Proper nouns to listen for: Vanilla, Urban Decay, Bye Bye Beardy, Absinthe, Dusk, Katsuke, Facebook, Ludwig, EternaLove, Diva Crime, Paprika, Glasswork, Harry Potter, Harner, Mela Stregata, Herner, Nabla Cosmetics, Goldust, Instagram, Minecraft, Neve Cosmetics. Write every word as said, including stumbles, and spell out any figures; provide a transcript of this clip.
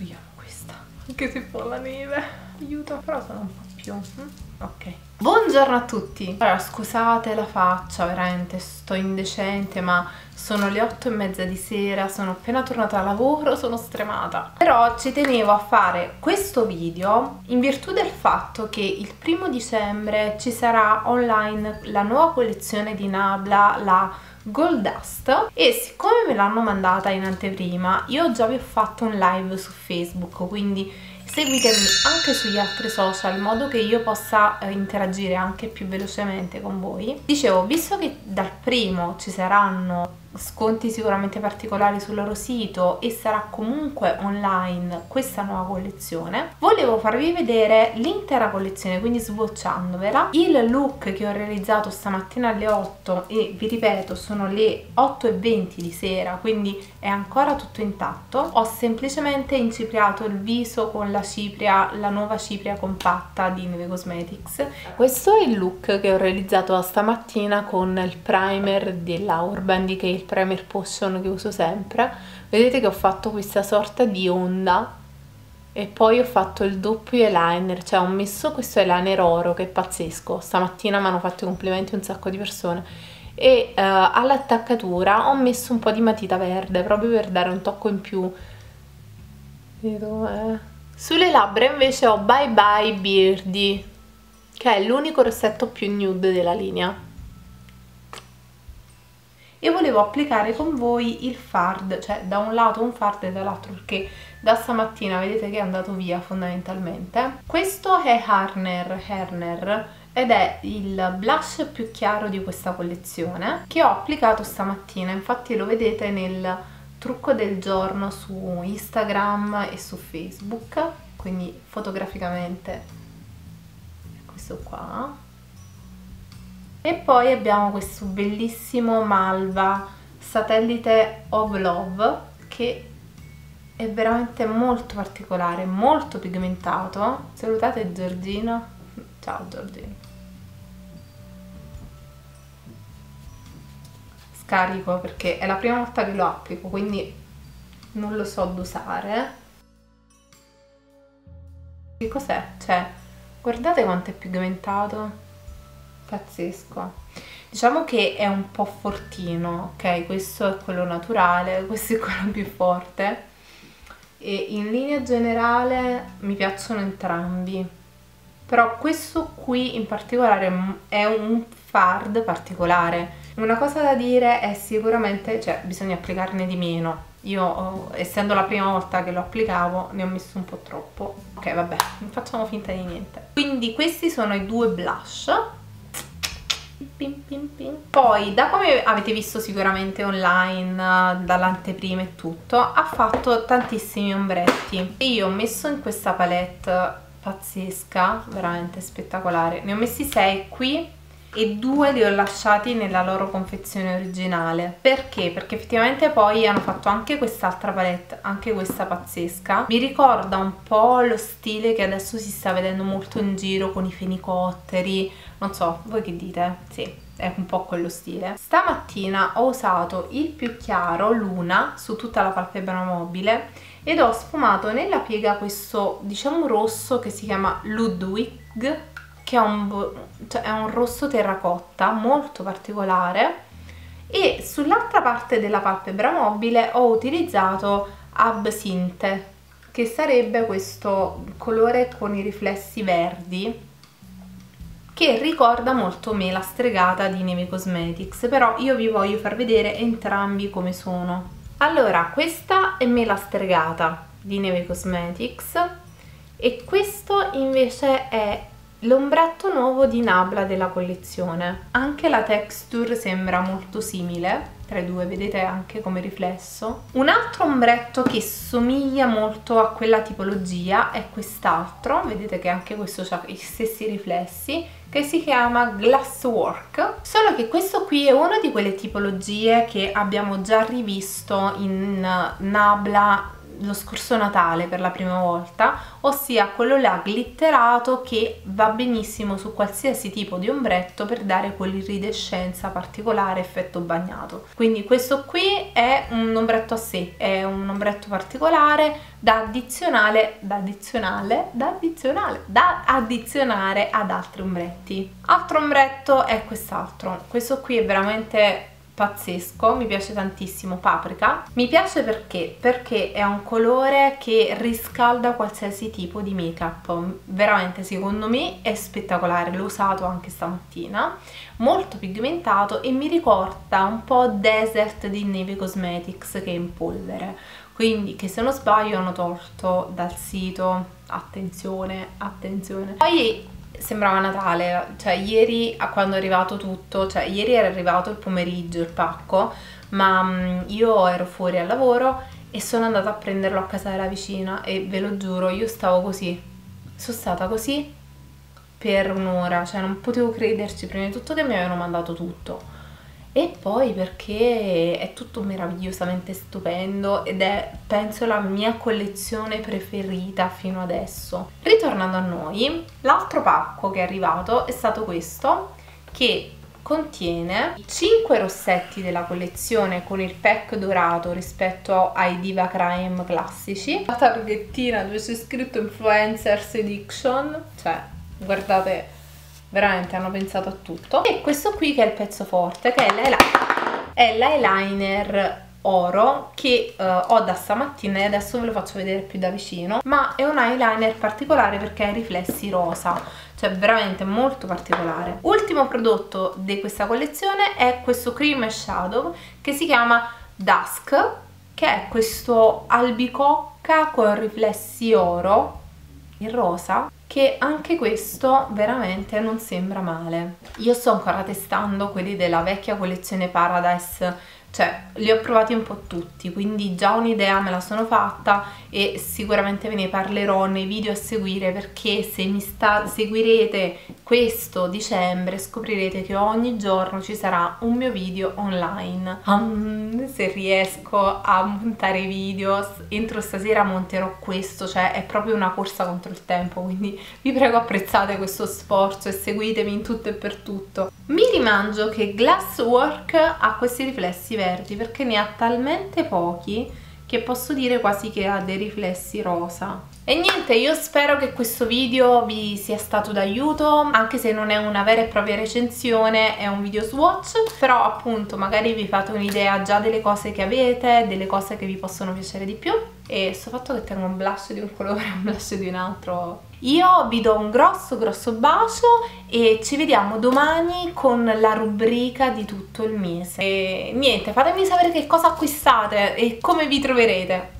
costruiamo questa, anche se fa la neve, aiuto, però sono un po' più, ok. Buongiorno a tutti. Allora, scusate la faccia, veramente sto indecente, ma sono le otto e mezza di sera, sono appena tornata da lavoro, sono stremata. Però ci tenevo a fare questo video in virtù del fatto che il primo dicembre ci sarà online la nuova collezione di Nabla, la Goldust, e siccome me l'hanno mandata in anteprima, io già vi ho fatto un live su Facebook, quindi seguitemi anche sugli altri social in modo che io possa eh, interagire anche più velocemente con voi. Dicevo, visto che dal primo ci saranno sconti sicuramente particolari sul loro sito e sarà comunque online questa nuova collezione, volevo farvi vedere l'intera collezione, quindi sbocciandovela, il look che ho realizzato stamattina alle otto, e vi ripeto sono le otto e venti di sera, quindi è ancora tutto intatto. Ho semplicemente incipriato il viso con la cipria, la nuova cipria compatta di Neve Cosmetics. Questo è il look che ho realizzato stamattina con il primer della Urban Decay, il primer potion che uso sempre. Vedete che ho fatto questa sorta di onda e poi ho fatto il doppio eyeliner, cioè ho messo questo eyeliner oro che è pazzesco. Stamattina mi hanno fatto i complimenti un sacco di persone, e uh, all'attaccatura ho messo un po' di matita verde proprio per dare un tocco in più. Vedo com'è. Sulle labbra invece ho Bye Bye Beardy, che è l'unico rossetto più nude della linea. E volevo applicare con voi il fard, cioè da un lato un fard e dall'altro, perché da stamattina vedete che è andato via fondamentalmente. Questo è Harner, Herner, ed è il blush più chiaro di questa collezione, che ho applicato stamattina, infatti lo vedete nel trucco del giorno su Instagram e su Facebook, quindi fotograficamente questo qua. E poi abbiamo questo bellissimo malva satellite of love, che è veramente molto particolare, molto pigmentato. Salutate Giorgino, ciao Giorgino. Carico perché è la prima volta che lo applico, quindi non lo so dosare. Che cos'è? Cioè, guardate quanto è pigmentato, pazzesco. Diciamo che è un po' fortino, ok? Questo è quello naturale, questo è quello più forte, e in linea generale mi piacciono entrambi, però questo qui in particolare è un fard particolare. Una cosa da dire è sicuramente, cioè bisogna applicarne di meno. Io, essendo la prima volta che lo applicavo, ne ho messo un po' troppo. Ok, vabbè, non facciamo finta di niente. Quindi questi sono i due blush. Pim, pim, pim. Poi, da come avete visto sicuramente online, dall'anteprima e tutto, ha fatto tantissimi ombretti. E io ho messo in questa palette pazzesca, veramente spettacolare. Ne ho messi sei qui, e due li ho lasciati nella loro confezione originale. Perché? Perché effettivamente poi hanno fatto anche quest'altra palette, anche questa pazzesca. Mi ricorda un po' lo stile che adesso si sta vedendo molto in giro con i fenicotteri, non so, voi che dite? Sì, è un po' quello stile. Stamattina ho usato il più chiaro, Luna, su tutta la palpebra mobile, ed ho sfumato nella piega questo, diciamo, rosso che si chiama Ludwig, che è un, cioè è un rosso terracotta molto particolare, e sull'altra parte della palpebra mobile ho utilizzato Absinthe, che sarebbe questo colore con i riflessi verdi che ricorda molto Mela Stregata di Neve Cosmetics, però io vi voglio far vedere entrambi come sono. Allora, questa è Mela Stregata di Neve Cosmetics, e questo invece è l'ombretto nuovo di Nabla della collezione. Anche la texture sembra molto simile tra i due, vedete anche come riflesso. Un altro ombretto che somiglia molto a quella tipologia è quest'altro, vedete che anche questo ha gli stessi riflessi, che si chiama Glasswork, solo che questo qui è una di quelle tipologie che abbiamo già rivisto in Nabla lo scorso Natale per la prima volta, ossia quello là glitterato che va benissimo su qualsiasi tipo di ombretto per dare quell'iridescenza particolare, effetto bagnato. Quindi questo qui è un ombretto a sé, è un ombretto particolare da addizionale, da addizionale, da addizionale, da addizionare ad altri ombretti. Altro ombretto è quest'altro, questo qui è veramente pazzesco, mi piace tantissimo, Paprika. Mi piace perché? Perché è un colore che riscalda qualsiasi tipo di make up, veramente secondo me è spettacolare, l'ho usato anche stamattina, molto pigmentato e mi ricorda un po' Desert di Neve Cosmetics che è in polvere, quindi che se non sbaglio hanno tolto dal sito, attenzione, attenzione. Poi sembrava Natale, cioè ieri a quando è arrivato tutto, cioè ieri era arrivato il pomeriggio il pacco, ma io ero fuori al lavoro e sono andata a prenderlo a casa della vicina e ve lo giuro, io stavo così, sono stata così per un'ora, cioè non potevo crederci prima di tutto che mi avevano mandato tutto e poi perché è tutto meravigliosamente stupendo ed è penso la mia collezione preferita fino adesso. Ritornando a noi, l'altro pacco che è arrivato è stato questo che contiene cinque rossetti della collezione con il pack dorato rispetto ai Diva Crime classici. La targhettina dove c'è scritto Influencers Edition, cioè guardate, veramente hanno pensato a tutto. E questo qui che è il pezzo forte, che è l'eyeliner oro che uh, ho da stamattina e adesso ve lo faccio vedere più da vicino, ma è un eyeliner particolare perché ha i riflessi rosa, cioè veramente molto particolare. Ultimo prodotto di questa collezione è questo cream e shadow che si chiama Dusk, che è questo albicocca con riflessi oro in rosa, che anche questo veramente non sembra male. Io sto ancora testando quelli della vecchia collezione Paradise, cioè li ho provati un po' tutti, quindi già un'idea me la sono fatta e sicuramente ve ne parlerò nei video a seguire, perché se mi sta seguirete questo dicembre scoprirete che ogni giorno ci sarà un mio video online. Um, se riesco a montare video entro stasera monterò questo, cioè è proprio una corsa contro il tempo, quindi vi prego apprezzate questo sforzo e seguitemi in tutto e per tutto. Mi rimangio che Glasswork ha questi riflessi verdi perché ne ha talmente pochi che posso dire quasi che ha dei riflessi rosa. E niente, io spero che questo video vi sia stato d'aiuto, anche se non è una vera e propria recensione, è un video swatch, però appunto magari vi fate un'idea già delle cose che avete, delle cose che vi possono piacere di più. E sto fatto che tengo un blush di un colore e un blush di un altro. Io vi do un grosso grosso bacio e ci vediamo domani con la rubrica di tutto il mese. E niente, fatemi sapere che cosa acquistate e come vi troverete.